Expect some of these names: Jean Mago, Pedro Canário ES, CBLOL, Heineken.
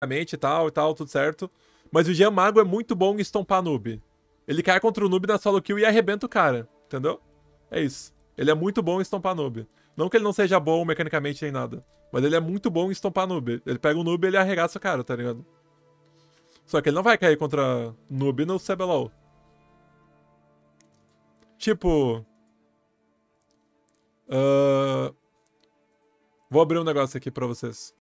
E tal, tudo certo. Mas o Jean Mago é muito bom em estompar noob. Ele cai contra o noob na solo kill e arrebenta o cara, entendeu? É isso. Ele é muito bom em estompar noob. Não que ele não seja bom mecanicamente nem nada, mas ele é muito bom em estompar noob. Ele pega o noob e ele arregaça o cara, tá ligado? Só que ele não vai cair contra noob no CBLOL. Tipo... vou abrir um negócio aqui pra vocês.